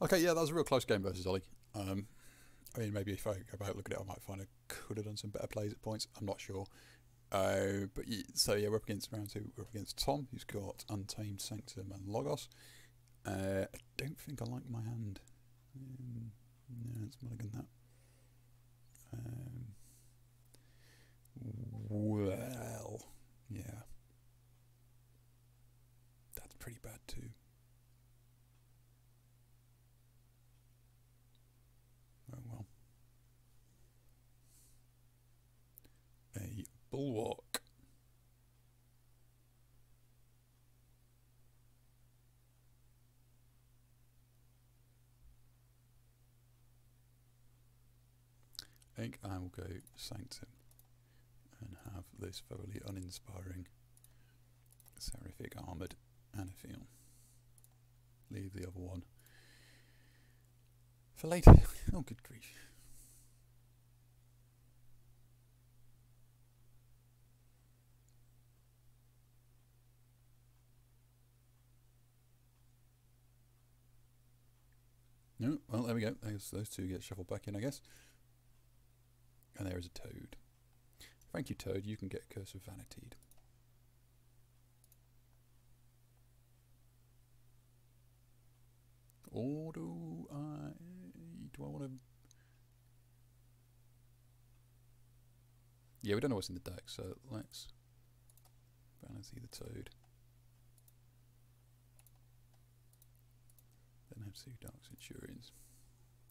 Okay, yeah, that was a real close game versus Ollie. I mean, maybe if I go back and look at it, I might find I could have done some better plays at points. I'm not sure. But yeah, so yeah, we're up against round two. We're up against Tom, who's got Untamed, Sanctum, and Logos. I don't think I like my hand. No, it's mulligan that. Well, yeah. That's pretty bad too. Oh well. A bulwark. I think I will go Sanctum and have this thoroughly uninspiring Seraphic Armored Anaphiel. Leave the other one for later. Oh, good grief. No, well, there we go. Those two get shuffled back in, I guess. And there is a toad. Thank you, toad. You can get Curse of Vanity. Or do I want to... Yeah, we don't know what's in the deck, so let's Vanity the toad. Then have two Dark Centurions.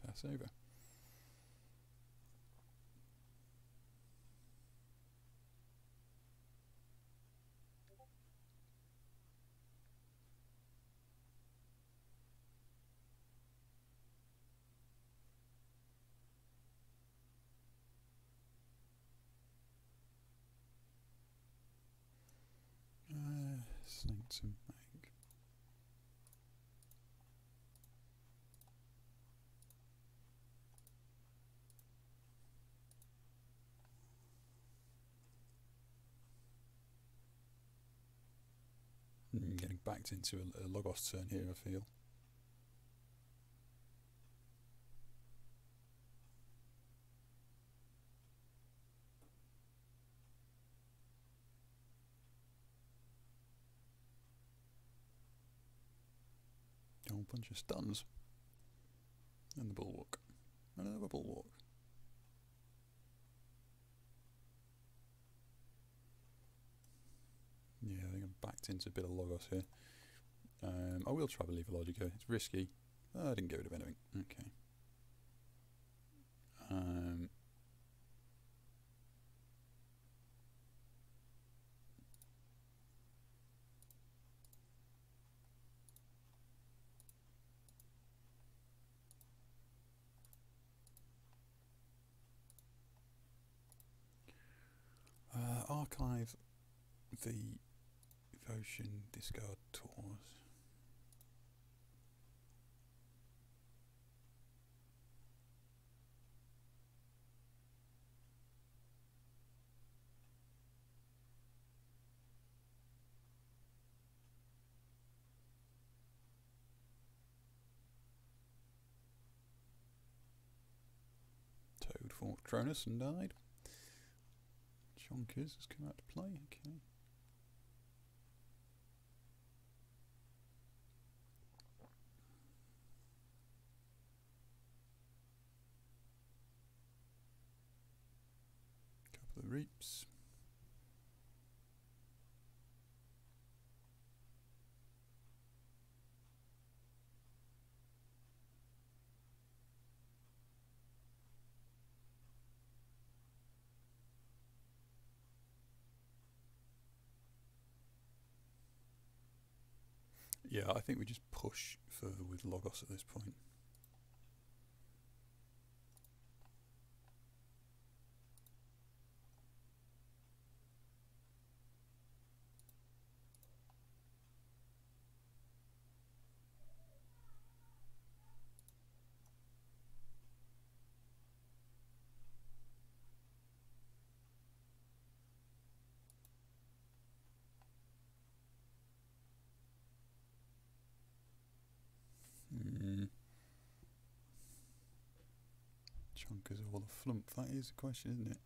Pass over. Sanctum, I think. Getting backed into a Logos turn here, I feel. Whole bunch of stuns and the bulwark, another bulwark. Yeah, I think I'm backed into a bit of Logos here. I will try to leave a logic here. It's risky. Oh, I didn't get rid of anything. Okay. Archive the Devotion, discard Tors. Toad fought Tronus and died. Chonkers has come out to play, okay. Couple of reaps. Yeah, I think we just push further with Logos at this point. Chonkers or the Flump? That is the question, isn't it?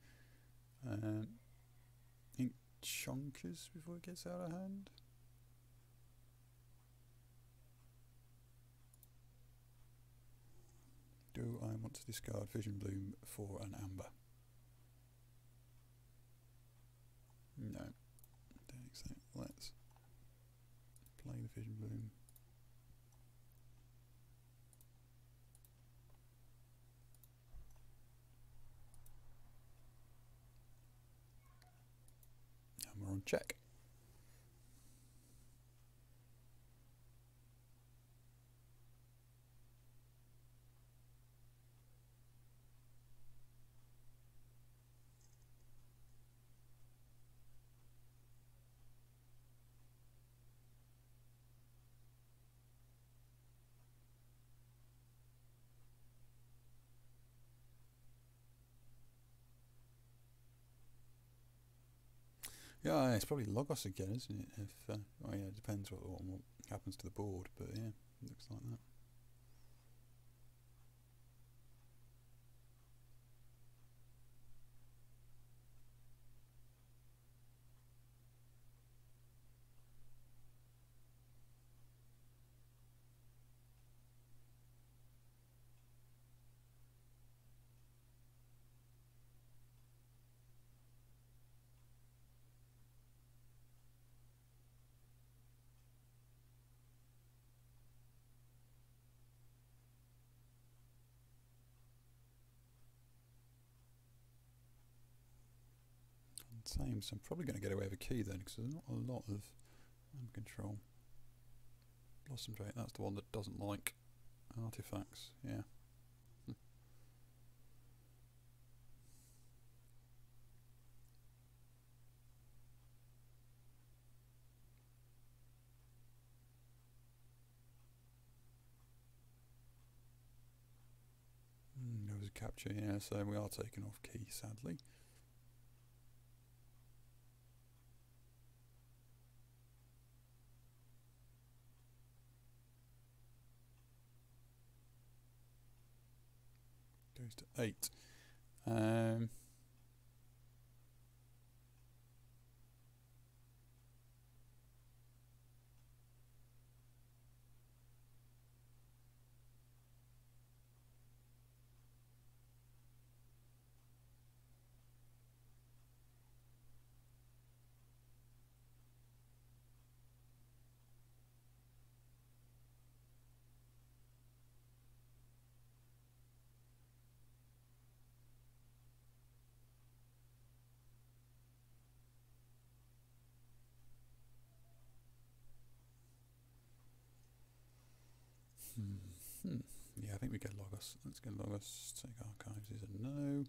I think Chonkers before it gets out of hand. Do I want to discard Vision Bloom for an Amber? No. Don't accept. Let's play the Vision Bloom. And we're on check. Yeah, it's probably Logos again, isn't it? If well, yeah, it depends what happens to the board, but yeah, it looks like that. Same, so I'm probably going to get away with a key then, because there's not a lot of control. Blossom Drake, that's the one that doesn't like artifacts, yeah. There was a capture, yeah, so we are taking off key, sadly. Goes to 8. Yeah, I think we get Logos. Let's get Logos. Take Archives is a no.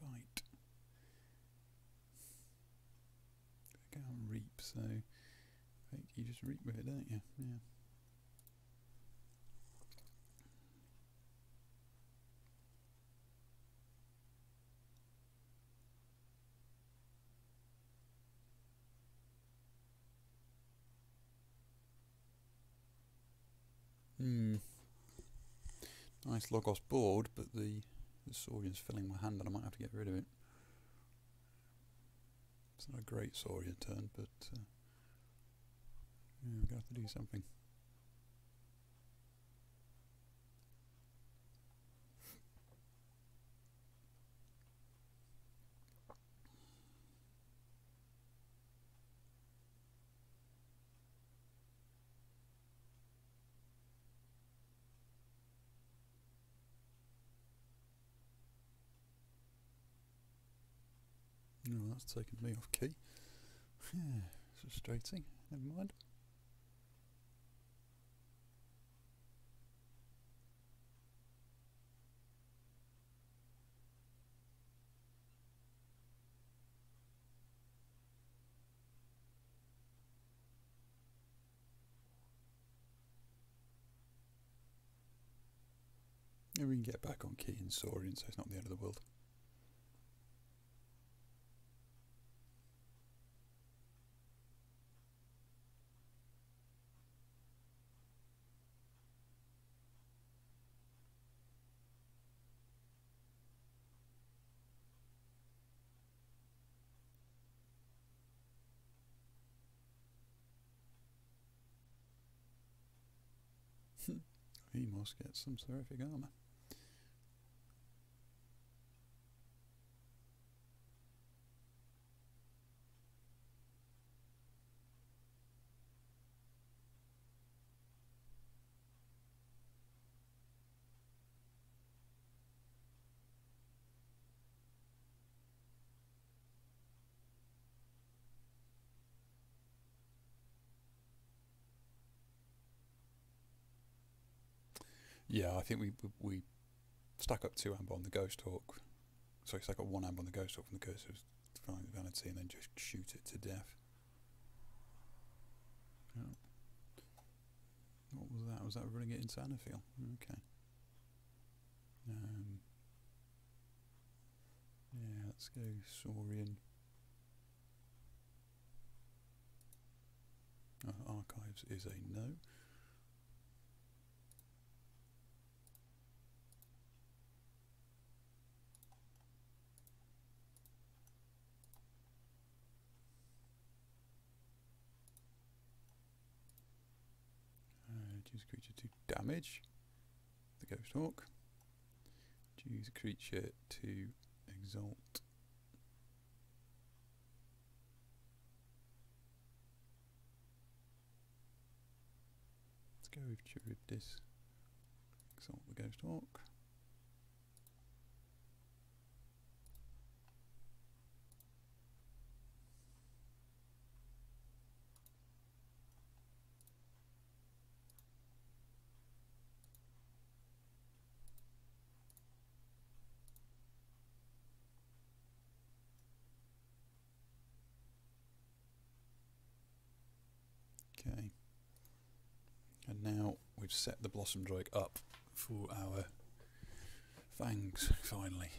Fight. I can't reap, so I think you just reap with it, don't you? Yeah. Nice Logos board, but the Saurian's filling my hand and I might have to get rid of it. It's not a great Saurian turn, but yeah, we're going to have to do something. No, that's taken me off key. It's frustrating. Never mind. Yeah, we can get back on key in Saurian, so it's not the end of the world. He must get some Seraphic armor. Yeah, I think we stack up two amber on the Ghost Hawk. Sorry, stack up one amber on the Ghost Hawk from the Curse of Vanity and then just shoot it to death. Oh. What was that? Was that running it into Anaphiel? Okay. Yeah, let's go Saurian. Archives is a no. Choose a creature to damage the Ghost Hawk. Choose a creature to exalt. Let's go with Charibdis. Exalt the Ghost Hawk. Okay, and now we've set the Blossom Drake up for our fangs, finally.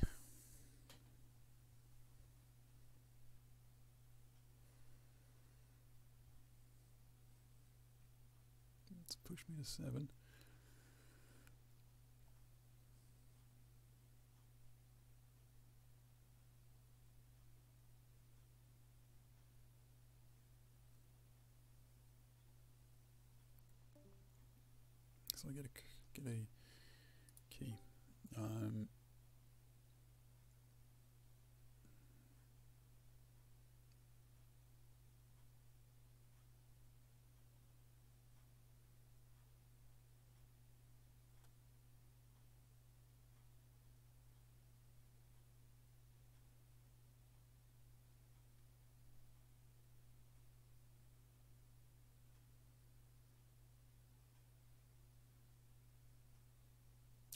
Let's push me to 7. So I get a key.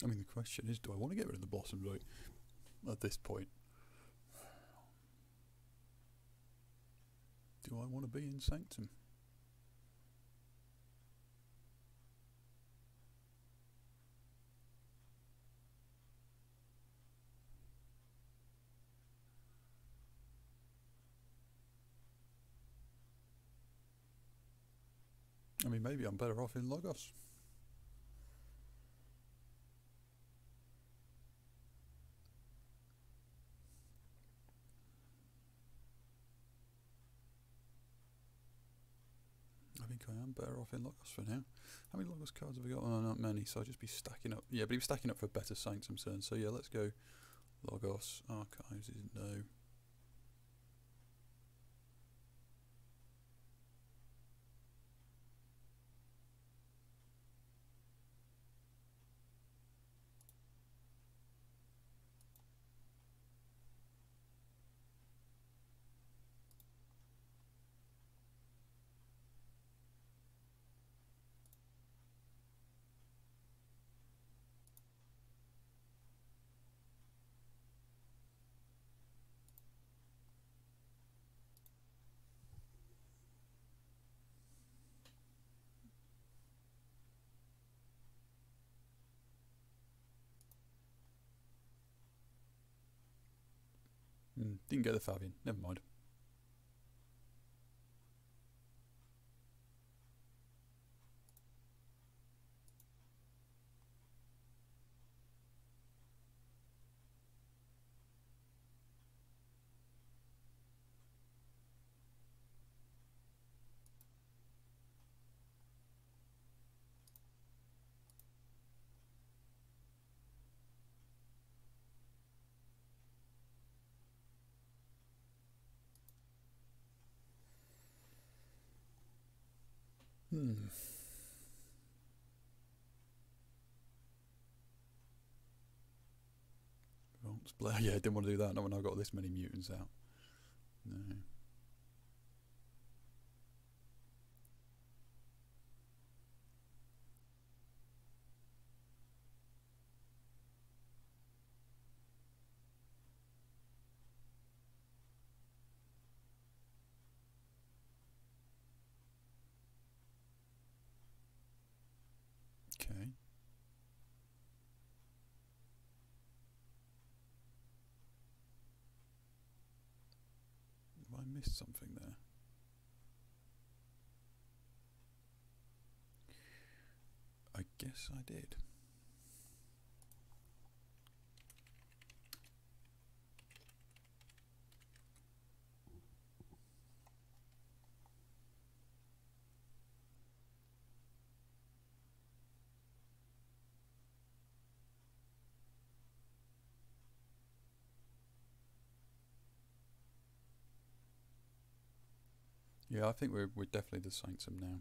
I mean, the question is, do I want to get rid of the Blossom Root at this point? Do I want to be in Sanctum? I mean, maybe I'm better off in Logos. I'm better off in Logos for now. How many Logos cards have we got? Oh, not many, so I'll just be stacking up. Yeah, but he was stacking up for a better Sanctum turn. So yeah, let's go Logos. Archives is no. Didn't get the Favian, never mind. Yeah, I didn't want to do that, not when I've got this many mutants out. No. Something there. I guess I did. Yeah, I think we're definitely the Sanctum now.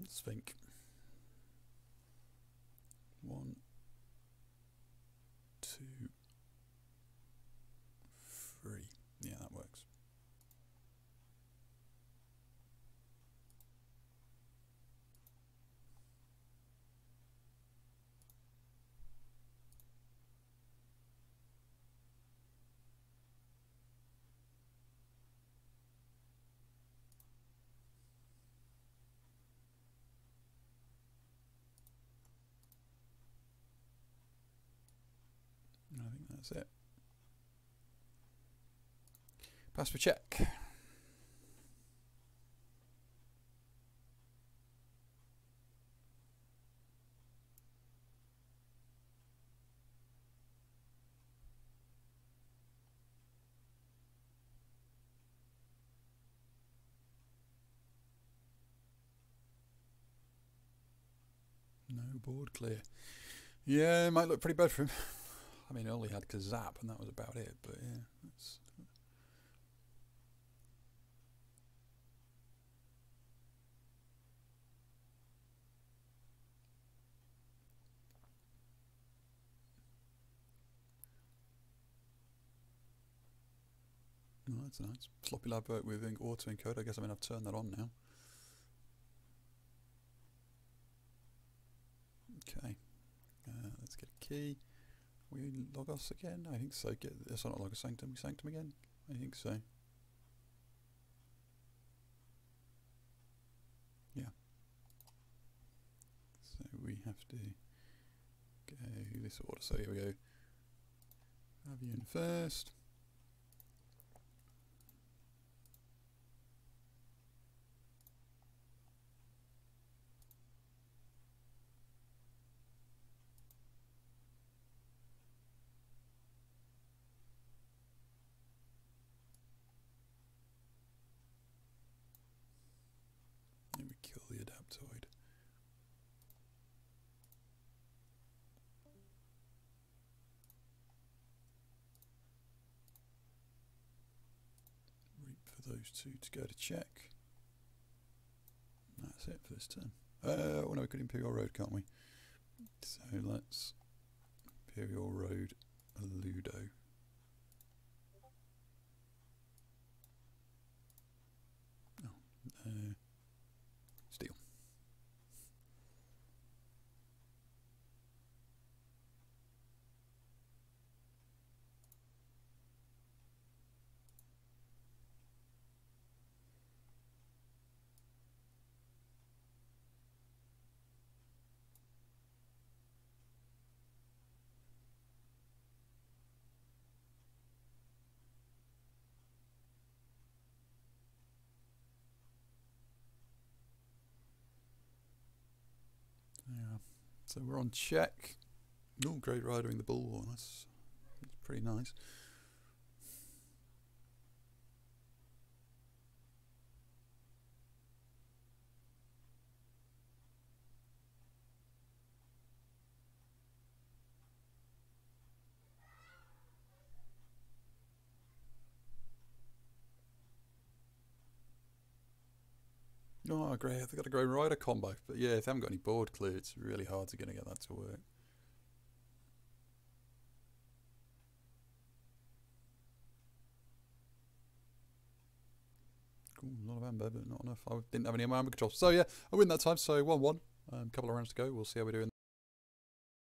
Let's think. 1, 2, 3. Yeah, that works. That's it. Pass for check. Board clear. Yeah, it might look pretty bad for him. I mean, only had Kazap and that was about it, but yeah. That's... Oh, that's nice. Sloppy lab work with auto encoder. I guess I've turned that on now. Okay, let's get a key. Are we Logos again? I think so. Get this, not Logos, Sanctum. Sanctum again? I think so. Yeah. So we have to go this order. So here we go. Favian first. Those two to go to check. That's it for this turn. Oh no, we could Imperial Road, can't we? So let's Imperial Road Ludo. Oh, steal. So we're on check. Oh, Great Rider in the bullhorn. That's pretty nice. Oh, great, I've got a Great Rider combo. But yeah, if they haven't got any board clear, it's really hard to get that to work. Ooh, a lot of amber, but not enough. I didn't have any amber control. So yeah, I win that time, so 1-1. A couple of rounds to go. We'll see how we're doing.